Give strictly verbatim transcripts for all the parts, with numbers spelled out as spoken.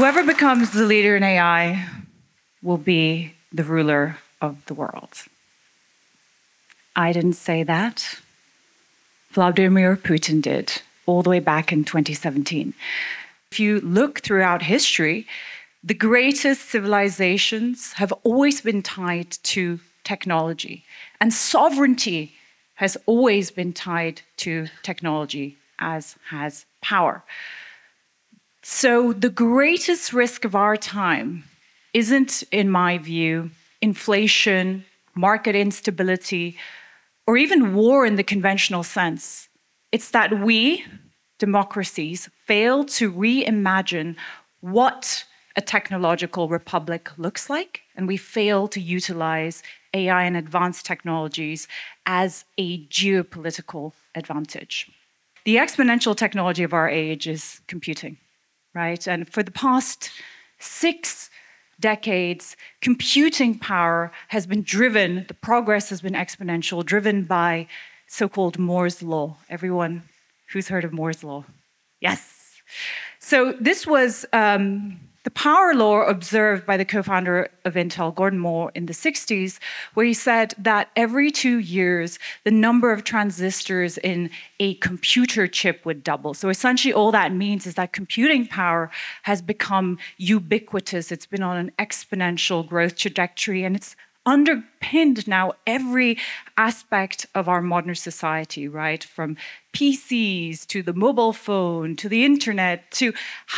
whoever becomes the leader in A I will be the ruler of the world. I didn't say that. Vladimir Putin did, all the way back in twenty seventeen. If you look throughout history, the greatest civilizations have always been tied to technology, and sovereignty has always been tied to technology, as has power. So the greatest risk of our time isn't, in my view, inflation, market instability, or even war in the conventional sense. It's that we, democracies, fail to reimagine what a technological republic looks like, and we fail to utilize A I and advanced technologies as a geopolitical advantage. The exponential technology of our age is computing, right? And for the past six decades, computing power has been driven, the progress has been exponential, driven by so-called Moore's Law. Everyone who's heard of Moore's Law? Yes. So this was um, the power law observed by the co-founder of Intel, Gordon Moore, in the sixties, where he said that every two years, the number of transistors in a computer chip would double. So essentially all that means is that computing power has become ubiquitous. It's been on an exponential growth trajectory, and it's underpinned now every aspect of our modern society, right? From P Cs to the mobile phone, to the internet, to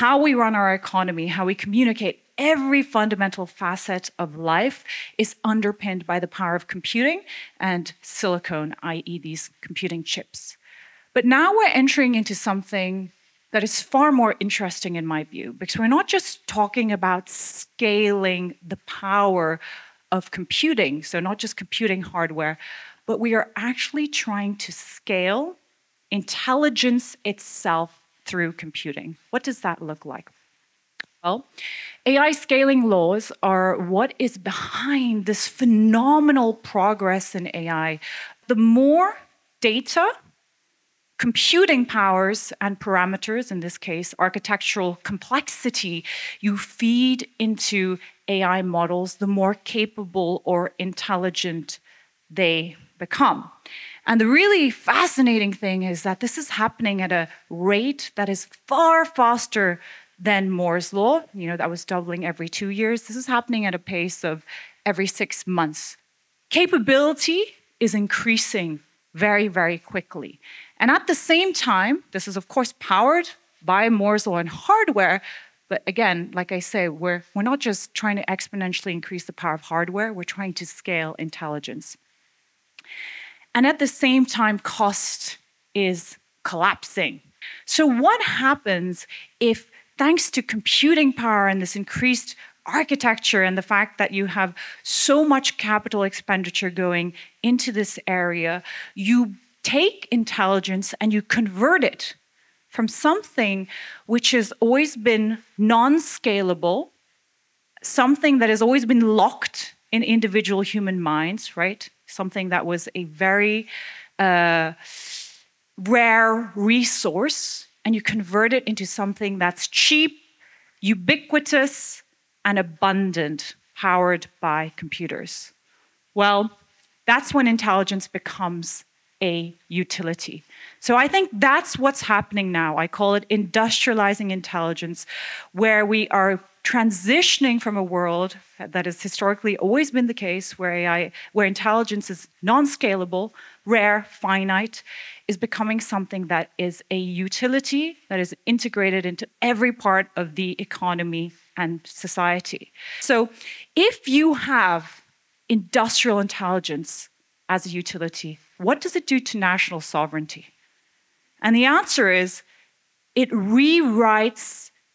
how we run our economy, how we communicate. Every fundamental facet of life is underpinned by the power of computing and silicon, i e these computing chips. But now we're entering into something that is far more interesting in my view, because we're not just talking about scaling the power of computing, so not just computing hardware, but we are actually trying to scale intelligence itself through computing. What does that look like? Well, A I scaling laws are what is behind this phenomenal progress in A I. The more data, computing powers and parameters, in this case, architectural complexity, you feed into A I models, the more capable or intelligent they become. And the really fascinating thing is that this is happening at a rate that is far faster than Moore's Law. You know, that was doubling every two years. This is happening at a pace of every six months. Capability is increasing very, very quickly. And at the same time, this is, of course, powered by Moore's Law and hardware. But again, like I say, we're, we're not just trying to exponentially increase the power of hardware. We're trying to scale intelligence. And at the same time, cost is collapsing. So what happens if, thanks to computing power and this increased architecture and the fact that you have so much capital expenditure going into this area, you take intelligence and you convert it from something which has always been non-scalable, something that has always been locked in individual human minds, right? Something that was a very uh, rare resource, and you convert it into something that's cheap, ubiquitous, and abundant, powered by computers. Well, that's when intelligence becomes a utility. So I think that's what's happening now. I call it industrializing intelligence, where we are transitioning from a world that has historically always been the case, where A I, where intelligence is non-scalable, rare, finite, is becoming something that is a utility that is integrated into every part of the economy and society. So if you have industrial intelligence as a utility, what does it do to national sovereignty? And the answer is it rewrites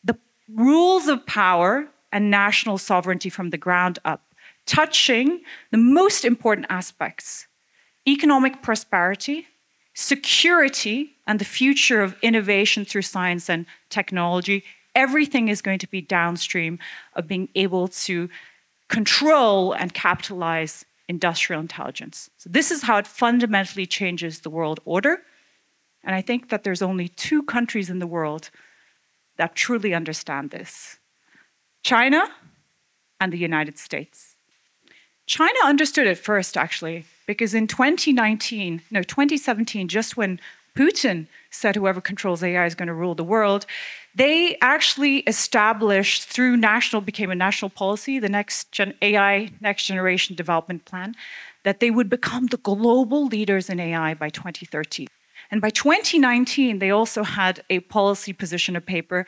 the rules of power and national sovereignty from the ground up, touching the most important aspects: economic prosperity, security, and the future of innovation through science and technology. Everything is going to be downstream of being able to control and capitalize industrial intelligence. So this is how it fundamentally changes the world order. And I think that there's only two countries in the world that truly understand this. China and the United States. China understood it first, actually, because in twenty nineteen, no, twenty seventeen, just when Putin said whoever controls A I is going to rule the world, they actually established through national, became a national policy, the next gen A I Next Generation Development Plan, that they would become the global leaders in A I by twenty thirty. And by twenty nineteen, they also had a policy position, a paper,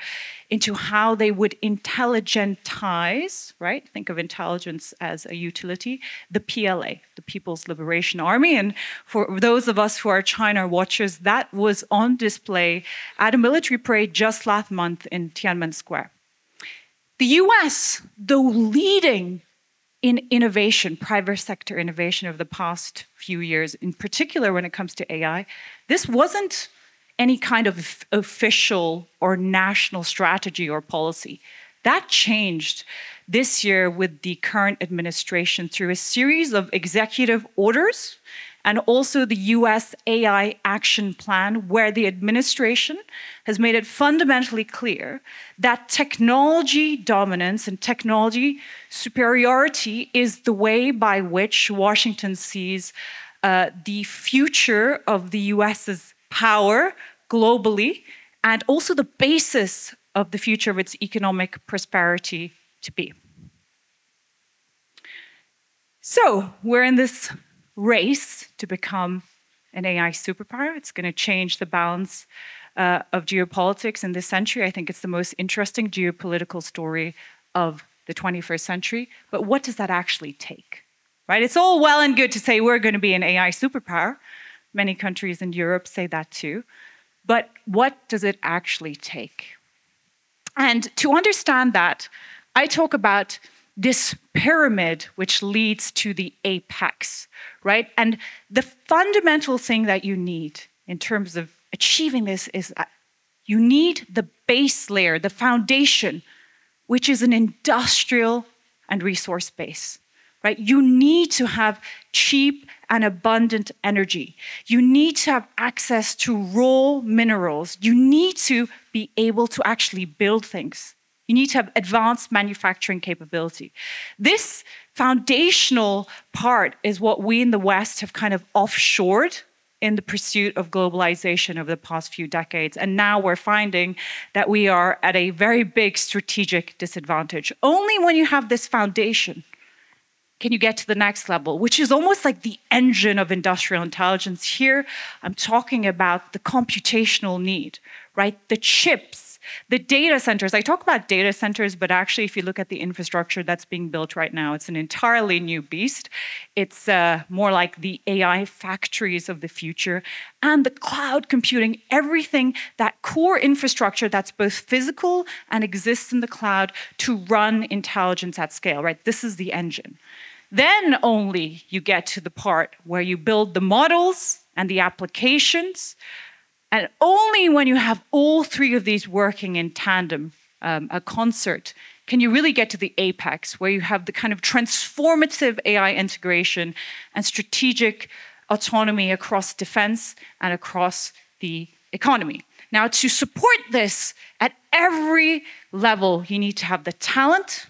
into how they would intelligentize, right? Think of intelligence as a utility, the P L A, the People's Liberation Army. And for those of us who are China watchers, that was on display at a military parade just last month in Tiananmen Square. The U S, though leading in innovation, private sector innovation over the past few years, in particular when it comes to A I, this wasn't any kind of official or national strategy or policy. That changed this year with the current administration through a series of executive orders and also the U S A I Action Plan, where the administration has made it fundamentally clear that technology dominance and technology superiority is the way by which Washington sees uh, the future of the U S's power globally, and also the basis of the future of its economic prosperity to be. So we're in this race to become an A I superpower. It's going to change the balance uh, of geopolitics in this century. I think it's the most interesting geopolitical story of the twenty-first century. But what does that actually take? Right? It's all well and good to say we're going to be an A I superpower. Many countries in Europe say that too. But what does it actually take? And to understand that, I talk about this pyramid which leads to the apex, right? And the fundamental thing that you need in terms of achieving this is that you need the base layer, the foundation, which is an industrial and resource base, right? You need to have cheap and abundant energy. You need to have access to raw minerals. You need to be able to actually build things. You need to have advanced manufacturing capability. This foundational part is what we in the West have kind of offshored in the pursuit of globalization over the past few decades. And now we're finding that we are at a very big strategic disadvantage. Only when you have this foundation can you get to the next level, which is almost like the engine of industrial intelligence. Here, I'm talking about the computational need, right? The chips, the data centers. I talk about data centers, but actually, if you look at the infrastructure that's being built right now, it's an entirely new beast. It's uh, more like the A I factories of the future. And the cloud computing, everything, that core infrastructure that's both physical and exists in the cloud to run intelligence at scale, right? This is the engine. Then only you get to the part where you build the models and the applications. And only when you have all three of these working in tandem, um, a concert, can you really get to the apex, where you have the kind of transformative A I integration and strategic autonomy across defense and across the economy. Now, to support this at every level, you need to have the talent,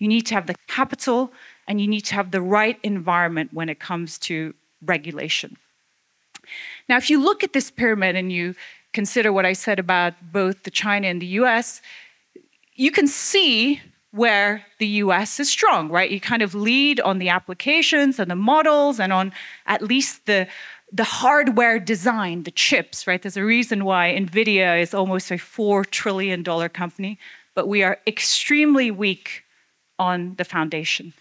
you need to have the capital, and you need to have the right environment when it comes to regulation. Now, if you look at this pyramid and you consider what I said about both the China and the U S, you can see where the U S is strong, right? You kind of lead on the applications and the models and on at least the, the hardware design, the chips, right? There's a reason why NVIDIA is almost a four trillion dollar company, but we are extremely weak on the foundation.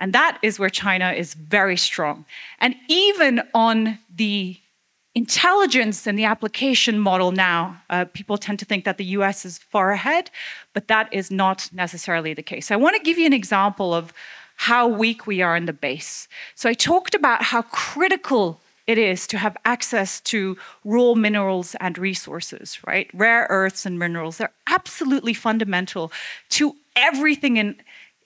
And that is where China is very strong. And even on the intelligence and the application model now, uh, people tend to think that the U S is far ahead, but that is not necessarily the case. I want to give you an example of how weak we are in the base. So I talked about how critical it is to have access to raw minerals and resources, right? Rare earths and minerals, they're absolutely fundamental to everything in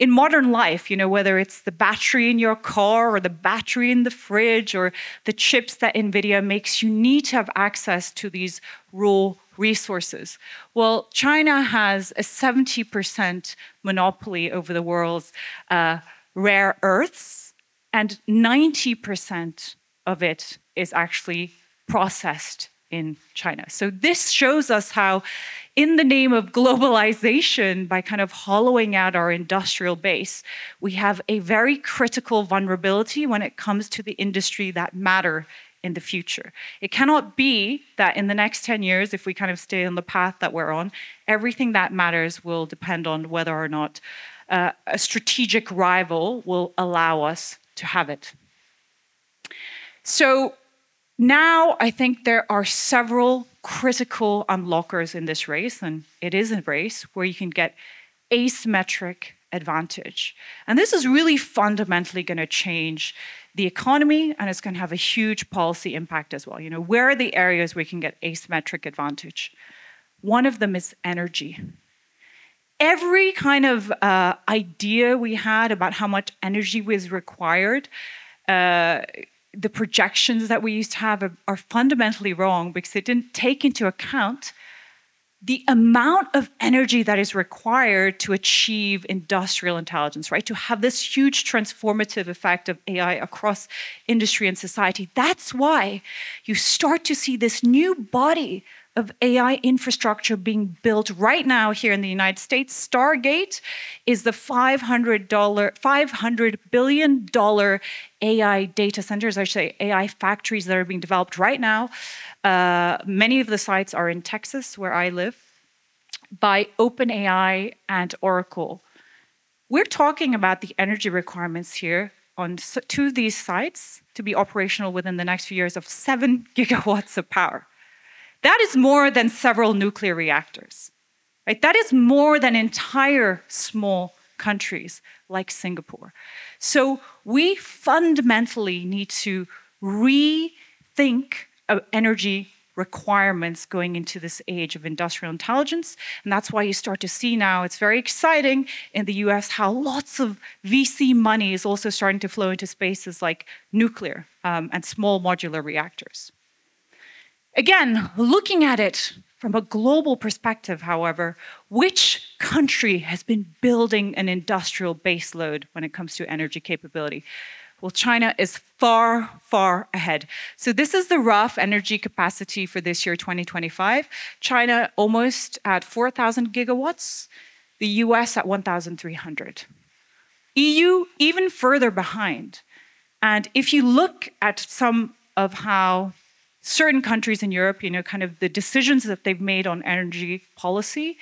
In modern life, you know, whether it's the battery in your car or the battery in the fridge or the chips that NVIDIA makes, you need to have access to these raw resources. Well, China has a seventy percent monopoly over the world's uh, rare earths, and ninety percent of it is actually processed in China. So this shows us how, in the name of globalization, by kind of hollowing out our industrial base, we have a very critical vulnerability when it comes to the industry that matter in the future. It cannot be that in the next ten years, if we kind of stay on the path that we're on, everything that matters will depend on whether or not uh, a strategic rival will allow us to have it. So now I think there are several critical unlockers in this race, and it is a race where you can get asymmetric advantage. And this is really fundamentally going to change the economy, and it's going to have a huge policy impact as well. You know, where are the areas where you can get asymmetric advantage? One of them is energy. Every kind of uh, idea we had about how much energy was required, uh, the projections that we used to have are, are fundamentally wrong because it didn't take into account the amount of energy that is required to achieve industrial intelligence, right? To have this huge transformative effect of A I across industry and society. That's why you start to see this new body of A I infrastructure being built right now here in the United States. Stargate is the five hundred billion dollar A I data centers, I should say A I factories that are being developed right now. Uh, many of the sites are in Texas, where I live, by OpenAI and Oracle. We're talking about the energy requirements here on two of these sites to be operational within the next few years of seven gigawatts of power. That is more than several nuclear reactors, right? That is more than entire small countries like Singapore. So we fundamentally need to rethink energy requirements going into this age of industrial intelligence. And that's why you start to see now, it's very exciting in the U S how lots of V C money is also starting to flow into spaces like nuclear um, and small modular reactors. Again, looking at it from a global perspective, however, which country has been building an industrial baseload when it comes to energy capability? Well, China is far, far ahead. So this is the rough energy capacity for this year, twenty twenty-five. China almost at four thousand gigawatts, the U S at one thousand three hundred. E U even further behind. And if you look at some of how certain countries in Europe, you know, kind of the decisions that they've made on energy policy,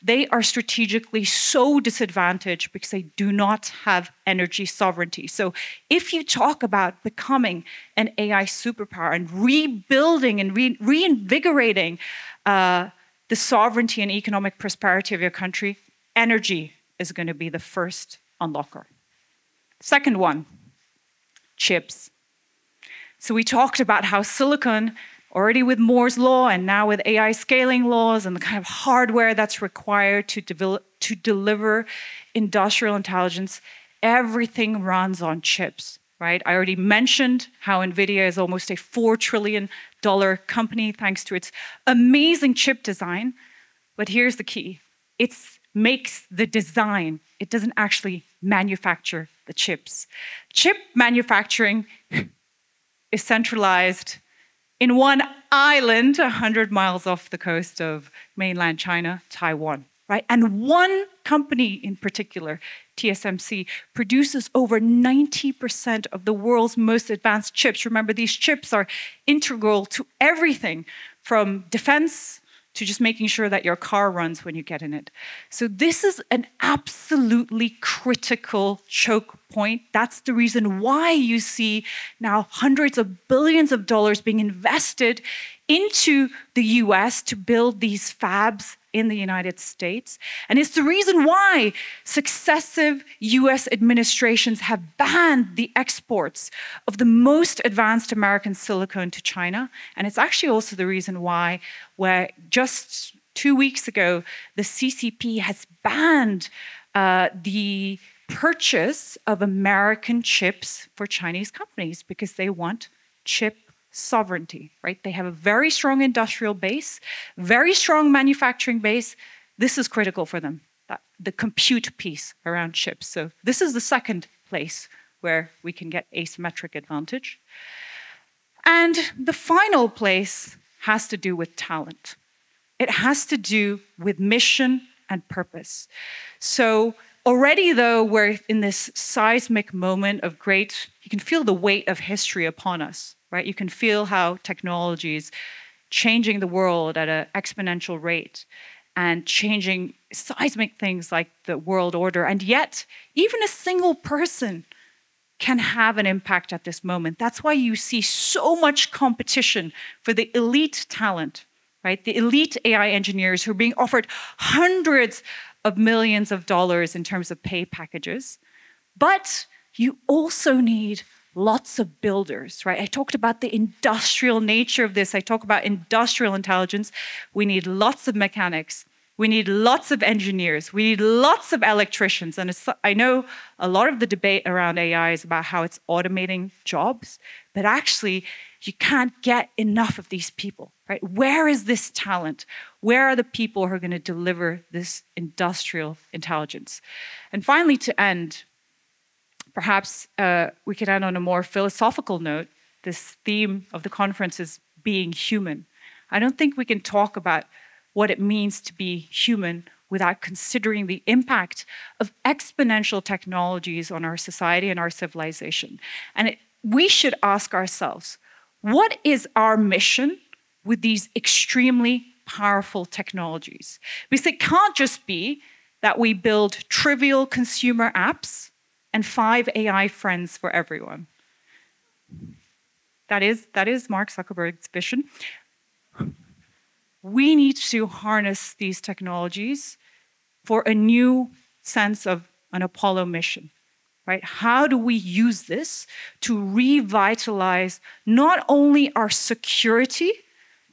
they are strategically so disadvantaged because they do not have energy sovereignty. So if you talk about becoming an A I superpower and rebuilding and re reinvigorating uh, the sovereignty and economic prosperity of your country, energy is going to be the first unlocker. Second one, chips. So we talked about how silicon, already with Moore's Law and now with A I scaling laws and the kind of hardware that's required to develop, to deliver industrial intelligence, everything runs on chips, right? I already mentioned how NVIDIA is almost a four trillion dollar company thanks to its amazing chip design. But here's the key. It makes the design. It doesn't actually manufacture the chips. Chip manufacturing is centralized in one island one hundred miles off the coast of mainland China, Taiwan, right? And one company in particular, T S M C, produces over ninety percent of the world's most advanced chips. Remember, these chips are integral to everything from defense to just making sure that your car runs when you get in it. So this is an absolutely critical choke point. That's the reason why you see now hundreds of billions of dollars being invested into the U S to build these fabs in the United States. And it's the reason why successive U S administrations have banned the exports of the most advanced American silicon to China. And it's actually also the reason why, where just two weeks ago, the C C P has banned uh, the purchase of American chips for Chinese companies because they want chip sovereignty, right? They have a very strong industrial base, very strong manufacturing base. This is critical for them, that, the compute piece around chips. So this is the second place where we can get asymmetric advantage. And the final place has to do with talent. It has to do with mission and purpose. So already, though, we're in this seismic moment of great, you can feel the weight of history upon us, right? You can feel how technology is changing the world at an exponential rate and changing seismic things like the world order. And yet, even a single person can have an impact at this moment. That's why you see so much competition for the elite talent, right? The elite A I engineers who are being offered hundreds of millions of dollars in terms of pay packages. But you also need lots of builders, right? I talked about the industrial nature of this. I talk about industrial intelligence. We need lots of mechanics. We need lots of engineers. We need lots of electricians. And it's, I know a lot of the debate around A I is about how it's automating jobs, but actually you can't get enough of these people, right? Where is this talent? Where are the people who are going to deliver this industrial intelligence? And finally, to end, perhaps uh, we could end on a more philosophical note. This theme of the conference is being human. I don't think we can talk about what it means to be human without considering the impact of exponential technologies on our society and our civilization. And it, we should ask ourselves, what is our mission with these extremely powerful technologies? Because it can't just be that we build trivial consumer apps and five A I friends for everyone. That is, that is Mark Zuckerberg's vision. We need to harness these technologies for a new sense of an Apollo mission, right? How do we use this to revitalize not only our security,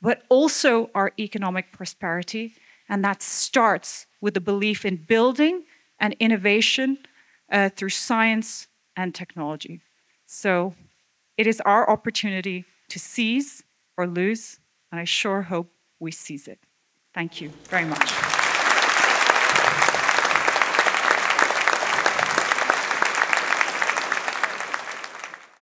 but also our economic prosperity? And that starts with the belief in building and innovation uh, through science and technology. So it is our opportunity to seize or lose, and I sure hope we seize it. Thank you very much.